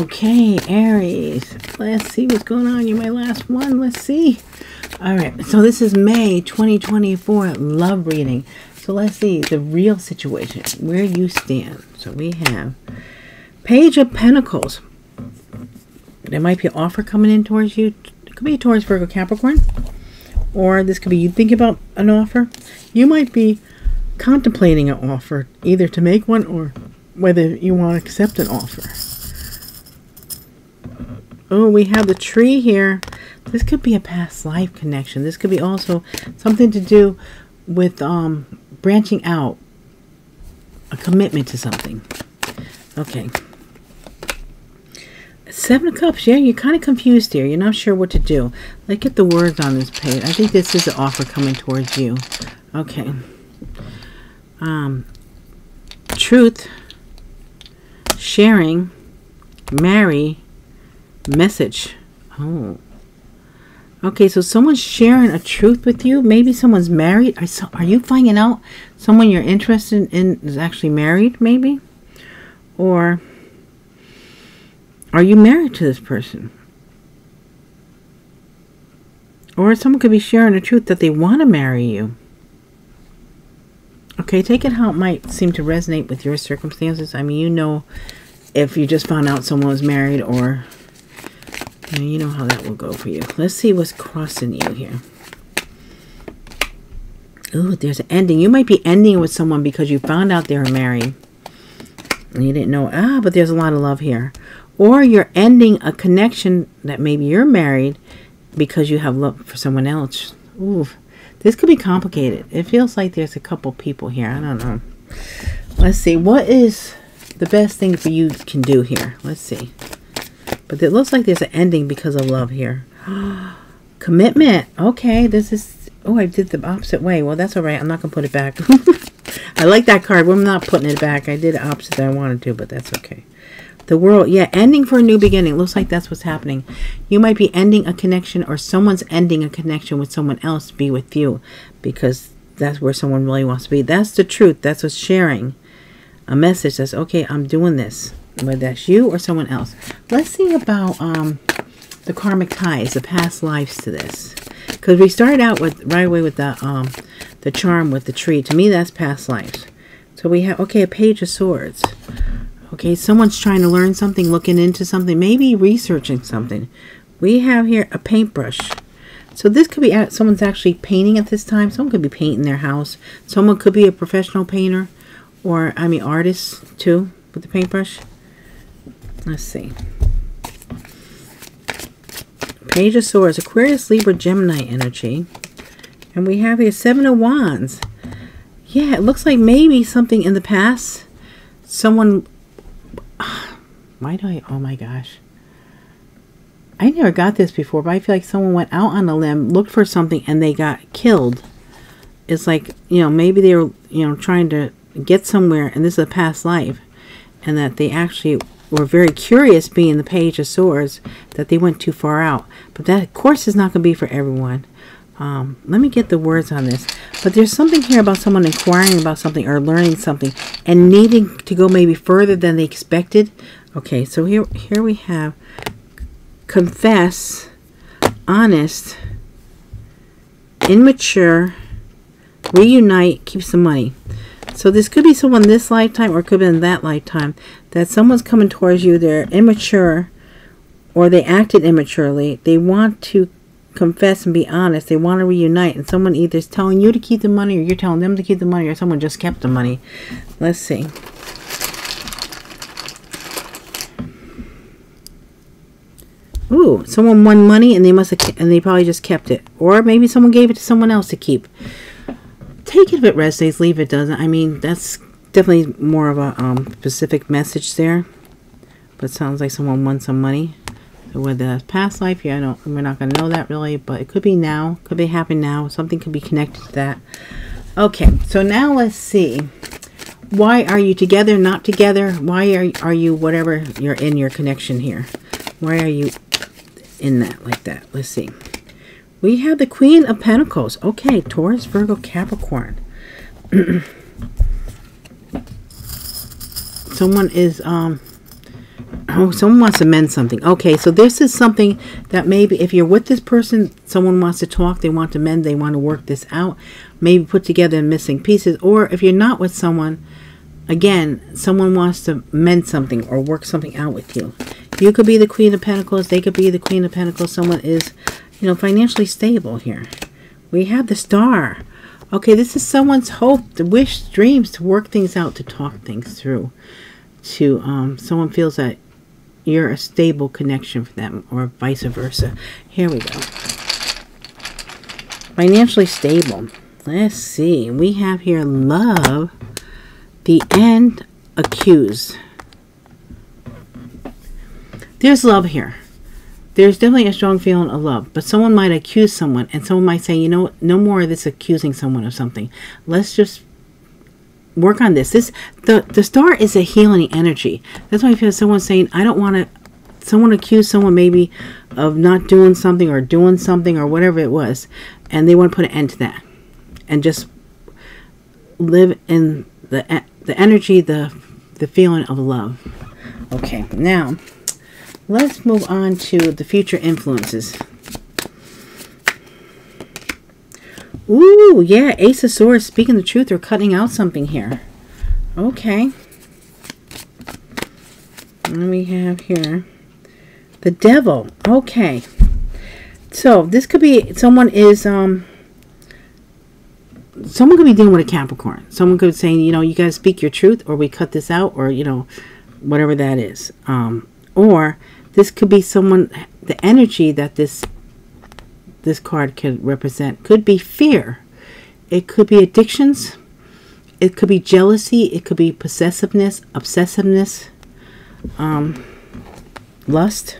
Okay, Aries, let's see what's going on. You're my last one. Let's see. All right, so this is May 2024 love reading. So let's see the real situation, where you stand. So we have Page of Pentacles. There might be an offer coming in towards you. It could be towards Virgo, Capricorn, or this could be you think about an offer. You might be contemplating an offer, either to make one or whether you want to accept an offer. Oh, we have the tree here. This could be a past life connection. This could be also something to do with branching out, a commitment to something. Okay. Seven of Cups. Yeah, you're kind of confused here. You're not sure what to do. Let's get the words on this page. I think this is an offer coming towards you. Okay. Truth. Sharing. Marry. Message. Oh, okay, so someone's sharing a truth with you. Maybe someone's married. Are you finding out someone you're interested in is actually married, maybe? Or are you married to this person? Or someone could be sharing a truth that they want to marry you. Okay, take it how it might seem to resonate with your circumstances. I mean, you know, if you just found out someone was married, or you know how that will go for you. Let's see what's crossing you here. Oh, there's an ending. You might be ending with someone because you found out they were married and you didn't know. Ah, but there's a lot of love here. Or you're ending a connection that maybe you're married because you have love for someone else. Ooh, this could be complicated. It feels like there's a couple people here. I don't know. Let's see. What is the best thing for you can do here? Let's see. But it looks like there's an ending because of love here. Commitment. Okay, this is... Oh, I did the opposite way. Well, that's all right. I'm not going to put it back. I like that card. Well, I'm not putting it back. I did the opposite that I wanted to, but that's okay. The World. Yeah, ending for a new beginning. Looks like that's what's happening. You might be ending a connection, or someone's ending a connection with someone else to be with you, because that's where someone really wants to be. That's the truth. That's what's sharing. A message that's, okay, I'm doing this. Whether that's you or someone else. Let's see about the karmic ties, the past lives to this, because we started out with right away with the charm with the tree. To me, that's past lives. So we have, okay, a Page of Swords. Okay, someone's trying to learn something, looking into something, maybe researching something. We have here a paintbrush. So this could be someone's actually painting at this time. Someone could be painting their house. Someone could be a professional painter, or I mean artist too, with the paintbrush. Let's see. Page of Swords, Aquarius, Libra, Gemini energy. And we have here Seven of Wands. Yeah, it looks like maybe something in the past. Someone... Why do I... Oh my gosh. I never got this before, but I feel like someone went out on a limb, looked for something, and they got killed. It's like, you know, maybe they were, you know, trying to get somewhere, and this is a past life. And that they actually... We're very curious, being the Page of Swords, that they went too far out. But that, of course, is not going to be for everyone. Let me get the words on this. But there's something here about someone inquiring about something or learning something and needing to go maybe further than they expected. Okay, so here we have confess, honest, immature, reunite, keep some money. So this could be someone this lifetime, or it could be in that lifetime, that someone's coming towards you. They're immature, or they acted immaturely. They want to confess and be honest. They want to reunite. And someone either is telling you to keep the money, or you're telling them to keep the money, or someone just kept the money. Let's see. Ooh, someone won money and they probably just kept it. Or maybe someone gave it to someone else to keep. Take it if it resonates, leave it doesn't. I mean, that's definitely more of a specific message there. But it sounds like someone won some money. So whether that's past life, yeah, we're not going to know that really. But it could be now. Could be happening now. Something could be connected to that. Okay, so now let's see. Why are you together, not together? Why are you whatever you're in your connection here? Why are you in that like that? Let's see. We have the Queen of Pentacles. Okay, Taurus, Virgo, Capricorn. Someone is Oh, someone wants to mend something. Okay, so this is something that maybe if you're with this person, someone wants to talk, they want to mend, they want to work this out, maybe put together missing pieces. Or if you're not with someone, again, someone wants to mend something or work something out with you. You could be the Queen of Pentacles, they could be the Queen of Pentacles. Someone is, you know, financially stable here. We have the Star. Okay, this is someone's hope, the wish, dreams to work things out, to talk things through. To someone feels that you're a stable connection for them, or vice versa. Here we go. Financially stable. Let's see. We have here love, the end, accused. There's love here. There's definitely a strong feeling of love, but someone might accuse someone, and someone might say, you know, no more of this accusing someone of something. Let's just work on this. The Star is a healing energy. That's why I feel someone saying, I don't want to, someone accused someone maybe of not doing something or whatever it was, and they want to put an end to that and just live in the energy, the feeling of love. Okay, now let's move on to the future influences. Ooh, yeah, Ace of Swords, speaking the truth or cutting out something here. Okay. And we have here the Devil. Okay. So this could be someone is, someone could be dealing with a Capricorn. Someone could be saying, you know, you guys speak your truth or we cut this out, or, you know, whatever that is. Or this could be someone, the energy that this card could represent could be fear. It could be addictions. It could be jealousy. It could be possessiveness, obsessiveness, lust.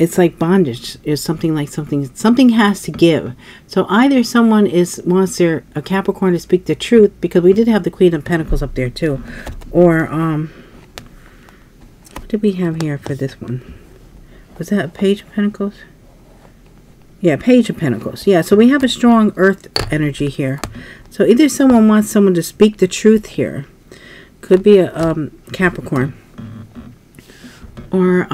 It's like bondage. It's something like something has to give. So either someone wants a Capricorn to speak the truth, because we did have the Queen of Pentacles up there too, or what did we have here for this one? Was that a Page of Pentacles? Yeah, Page of Pentacles. Yeah, so we have a strong earth energy here. So either someone wants someone to speak the truth here. Could be a Capricorn. Or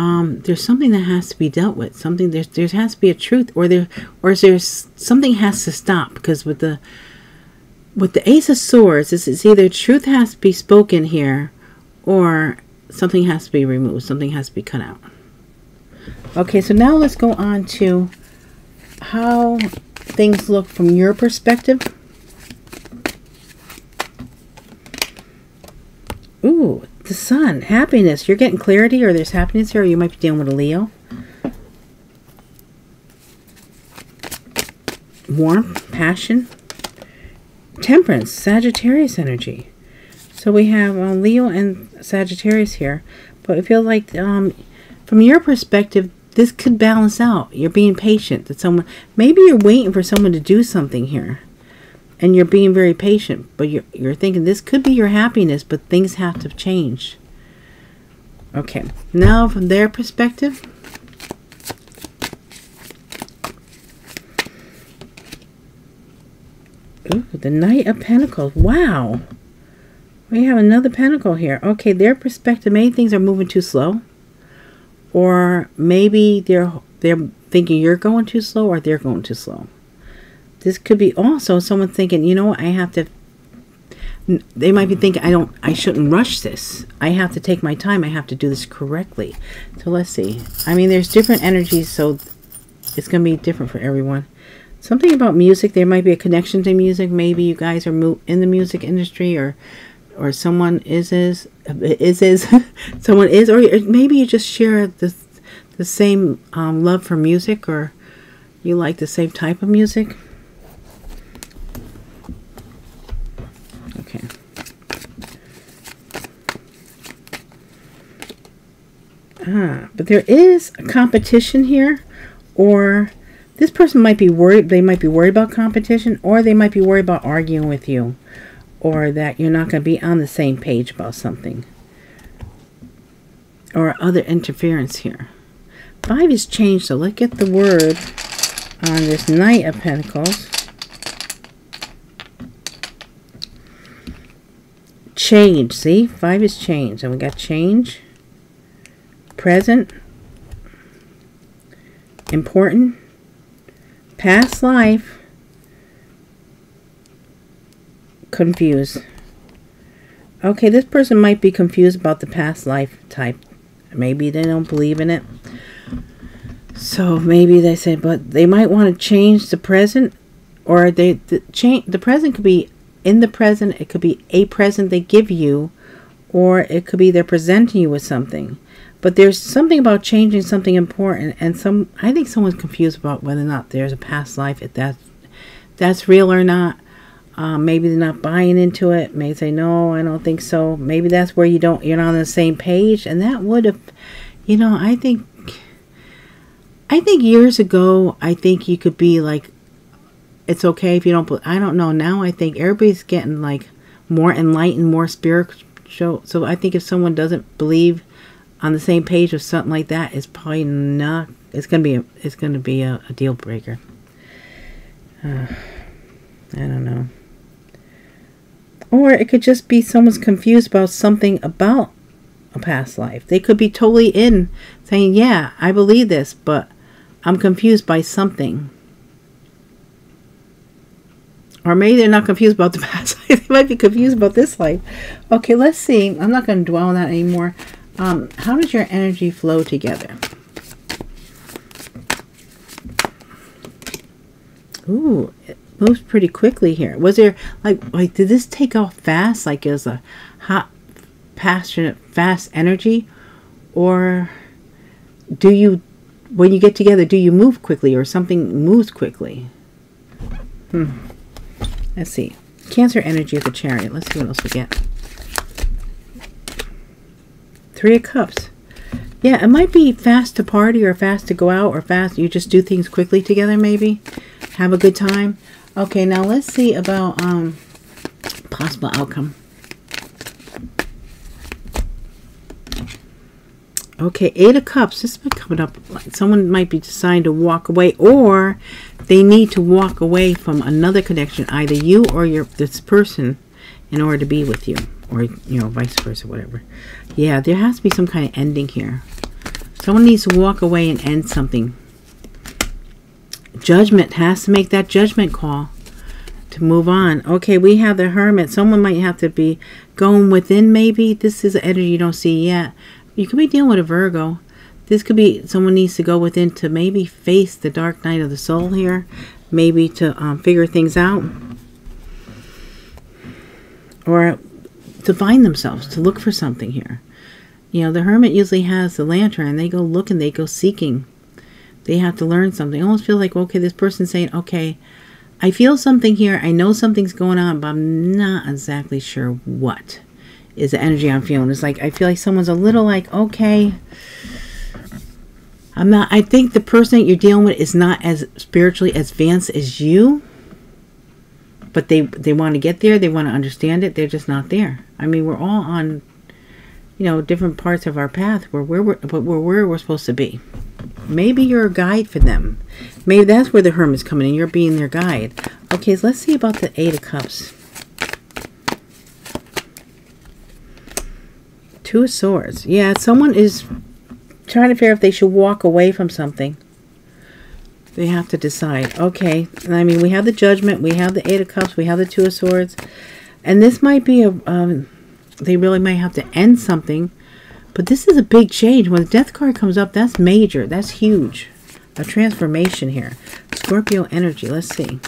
there's something that has to be dealt with. Something, there has to be a truth. Or there's something has to stop. Because with the Ace of Swords, it's either truth has to be spoken here, or something has to be removed. Something has to be cut out. Okay, so now let's go on to how things look from your perspective. Ooh, the Sun, happiness. You're getting clarity, or there's happiness here, or you might be dealing with a Leo. Warmth, passion, temperance, Sagittarius energy. So we have Leo and Sagittarius here, but I feel like from your perspective, this could balance out. You're being patient. That someone, maybe you're waiting for someone to do something here, and you're being very patient. But you're thinking this could be your happiness, but things have to change. Okay. Now from their perspective, ooh, the Knight of Pentacles. Wow, we have another Pentacle here. Okay, their perspective. Maybe things are moving too slow. Or maybe they're thinking you're going too slow, or they're going too slow. This could be also someone thinking, you know what, I have to, they might be thinking, I shouldn't rush this. I have to take my time. I have to do this correctly. So let's see. I mean, there's different energies, so it's going to be different for everyone. Something about music. There might be a connection to music. Maybe you guys are in the music industry, or someone or maybe you just share the same love for music, or you like the same type of music. Okay. Ah, but there is a competition here, or this person might be worried. They might be worried about competition, or they might be worried about arguing with you, or that you're not going to be on the same page about something, or other interference here. 5 is changed, so let's get the word on this Knight of Pentacles. change. See, 5 is change, and we got change, present, important, past life, confused. Okay, this person might be confused about the past life type. Maybe they don't believe in it. So maybe they say, but they might want to change the present, or the present could be in the present. It could be a present they give you, or it could be they're presenting you with something. But there's something about changing something important, and I think someone's confused about whether or not there's a past life, if that's real or not. Maybe they're not buying into it. Maybe they say, no, I don't think so. Maybe that's where you're not on the same page, and that would have, you know, I think years ago, I think you could be like, it's okay if you don't. I don't know. Now I think everybody's getting like more enlightened, more spiritual. So I think if someone doesn't believe on the same page with something like that, it's probably not. It's gonna be a deal breaker. I don't know. Or it could just be someone's confused about something about a past life. They could be totally in saying, yeah, I believe this, but I'm confused by something. Or maybe they're not confused about the past life. They might be confused about this life. Okay, let's see. I'm not going to dwell on that anymore. How does your energy flow together? Ooh, it moves pretty quickly here. Was there, like did this take off fast? Like, it was a hot, passionate, fast energy? Or do you, when you get together, do you move quickly, or something moves quickly? Let's see. Cancer energy of the Chariot. Let's see what else we get. 3 of Cups. Yeah, it might be fast to party, or fast to go out, or fast. You just do things quickly together, maybe. Have a good time. Okay, now let's see about possible outcome. Okay, 8 of Cups. This has been coming up. Someone might be deciding to walk away, or they need to walk away from another connection, either you or this person, in order to be with you, or, you know, vice versa, whatever. Yeah, there has to be some kind of ending here. Someone needs to walk away and end something. Judgment has to make that judgment call to move on. Okay, we have the Hermit. Someone might have to be going within, maybe. This is an energy you don't see yet. You could be dealing with a Virgo. This could be someone needs to go within to maybe face the dark night of the soul here. Maybe to figure things out. Or to find themselves, to look for something here. You know, the Hermit usually has the lantern. They go looking, they go seeking. They have to learn something. I almost feel like, okay, this person's saying, okay, I feel something here. I know something's going on, but I'm not exactly sure what. Is the energy I'm feeling. It's like, I feel like someone's a little like, okay, I think the person that you're dealing with is not as spiritually advanced as you, but they want to get there. They want to understand it. They're just not there. I mean, we're all on, you know, different parts of our path where we're supposed to be. Maybe you're a guide for them. Maybe that's where the Hermit's coming in. You're being their guide. Okay, so let's see about the 8 of Cups. 2 of Swords. Yeah, someone is trying to figure out if they should walk away from something. They have to decide. Okay, and I mean, we have the Judgment, we have the 8 of Cups, we have the 2 of Swords, and this might be a, they really might have to end something, but this is a big change. When the Death card comes up, that's major, that's huge. A transformation here. Scorpio energy, let's see.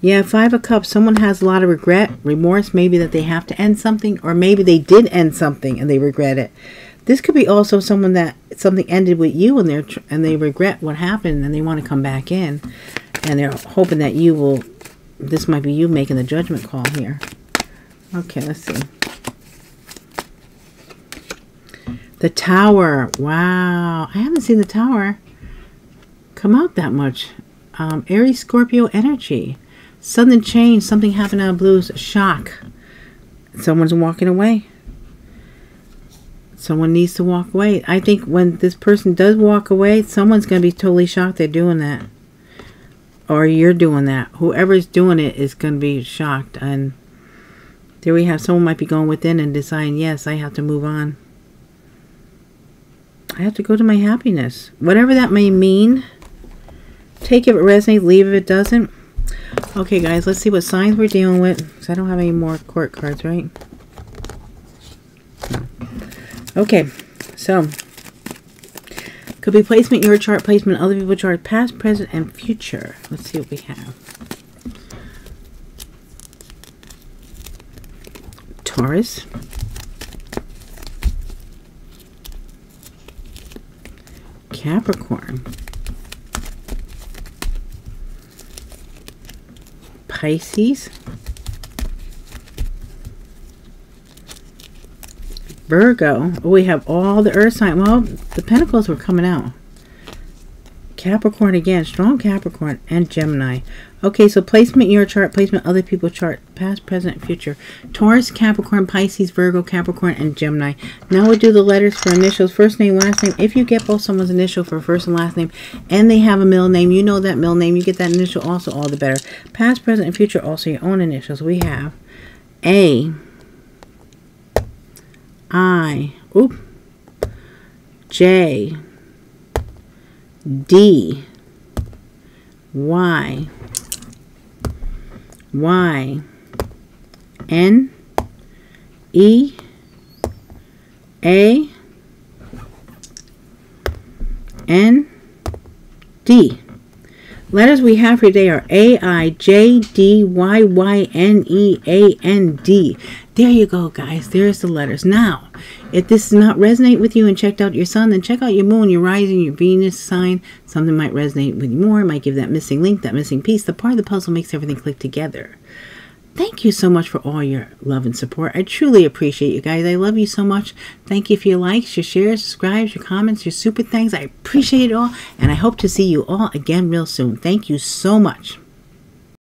Yeah, 5 of Cups. Someone has a lot of regret, remorse, maybe that they have to end something, or maybe they did end something and they regret it. This could be also someone that something ended with you, and they regret what happened, and they want to come back in, and they're hoping that you will. This might be you making the judgment call here. Okay, let's see. The Tower. Wow, I haven't seen the Tower come out that much. Aries, Scorpio energy. Sudden change, something happened out of blues, shock. Someone's walking away. Someone needs to walk away. I think when this person does walk away, someone's going to be totally shocked they're doing that. Or you're doing that. Whoever's doing it is going to be shocked. And There we have someone might be going within and deciding, yes, I have to move on. I have to go to my happiness. Whatever that may mean. Take if it resonates, leave if it doesn't. Okay, guys, let's see what signs we're dealing with. Because I don't have any more court cards, right? Okay, so could be placement, your chart, placement, other people's chart, past, present, and future. Let's see what we have. Taurus. Capricorn. Pisces. Virgo. Oh, we have all the earth sign. Well, the pentacles were coming out. Capricorn again. Strong Capricorn and Gemini. Okay, so placement your chart, placement other people's chart, past, present, future. Taurus, Capricorn, Pisces, Virgo, Capricorn, and Gemini. Now we'll do the letters for initials. First name, last name. If you get both someone's initial for first and last name, and they have a middle name, you know that middle name. You get that initial also, all the better. Past, present, and future, also your own initials. We have A. I, oop, J, D, Y, Y, N, E, A, N, D. Letters we have here today are A, I, J, D, Y, Y, N, E, A, N, D. There you go, guys. There's the letters. Now, if this does not resonate with you and checked out your sun, then check out your moon, your rising, your Venus sign. Something might resonate with you more. It might give that missing link, that missing piece. The part of the puzzle makes everything click together. Thank you so much for all your love and support. I truly appreciate you guys. I love you so much. Thank you for your likes, your shares, subscribes, your comments, your super thanks. I appreciate it all, and I hope to see you all again real soon. Thank you so much.